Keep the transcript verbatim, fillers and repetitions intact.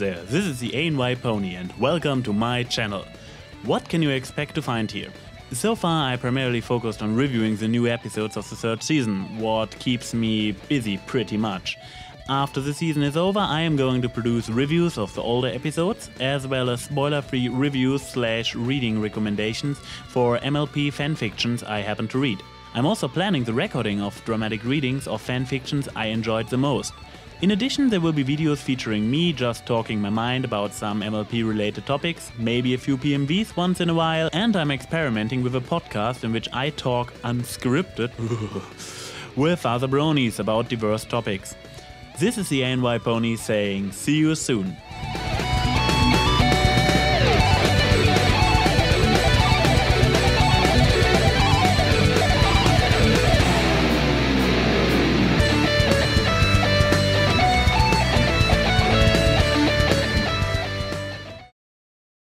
there, this is the A N Y Pony and welcome to my channel. What can you expect to find here? So far I primarily focused on reviewing the new episodes of the third season, what keeps me busy pretty much. After the season is over, I am going to produce reviews of the older episodes, as well as spoiler-free reviews slash reading recommendations for M L P fanfictions I happen to read. I'm also planning the recording of dramatic readings of fanfictions I enjoyed the most. In addition, there will be videos featuring me just talking my mind about some M L P related topics, maybe a few P M Vs once in a while, and I'm experimenting with a podcast in which I talk unscripted with other bronies about diverse topics. This is the A N Y Pony saying see you soon.